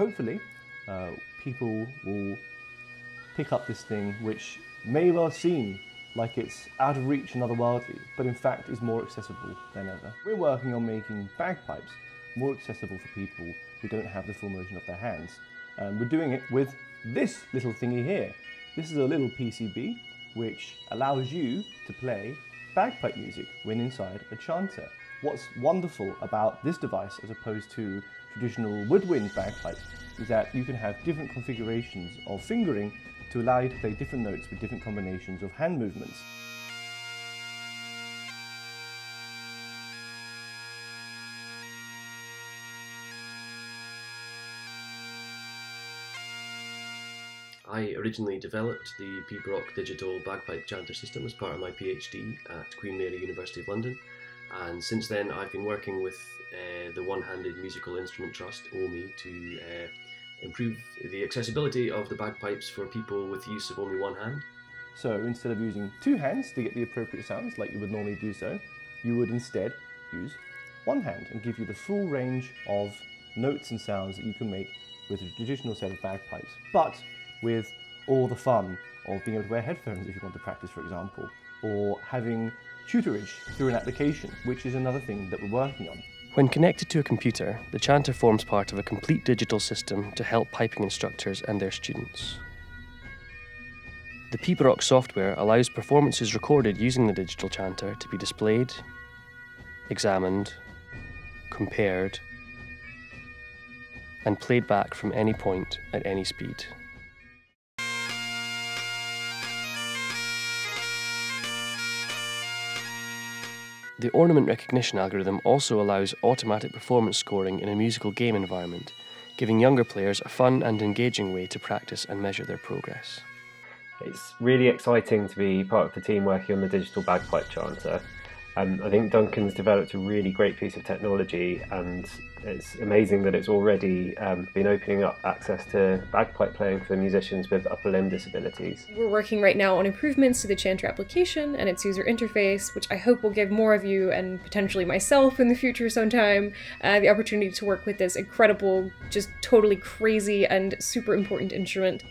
hopefully people will pick up this thing which may well seem like it's out of reach and otherworldly, but in fact is more accessible than ever. We're working on making bagpipes more accessible for people who don't have the full motion of their hands. We're doing it with this little thingy here. This is a little PCB which allows you to play bagpipe music when inside a chanter. What's wonderful about this device as opposed to traditional woodwind bagpipes is that you can have different configurations of fingering to allow you to play different notes with different combinations of hand movements. I originally developed the Pibroch digital bagpipe chanter system as part of my PhD at Queen Mary University of London, and since then I've been working with the One-Handed Musical Instrument Trust, OMI, to improve the accessibility of the bagpipes for people with use of only one hand. So instead of using two hands to get the appropriate sounds like you would normally do so, you would instead use one hand and give you the full range of notes and sounds that you can make with a traditional set of bagpipes, but with all the fun of being able to wear headphones if you want to practice, for example, or having tutorage through an application, which is another thing that we're working on. When connected to a computer, the chanter forms part of a complete digital system to help piping instructors and their students. The Pibroch software allows performances recorded using the digital chanter to be displayed, examined, compared, and played back from any point at any speed. The ornament recognition algorithm also allows automatic performance scoring in a musical game environment, giving younger players a fun and engaging way to practice and measure their progress. It's really exciting to be part of the team working on the digital bagpipe chanter. I think Duncan's developed a really great piece of technology, and it's amazing that it's already been opening up access to bagpipe playing for musicians with upper limb disabilities. We're working right now on improvements to the chanter application and its user interface, which I hope will give more of you and potentially myself in the future sometime the opportunity to work with this incredible, just totally crazy and super important instrument.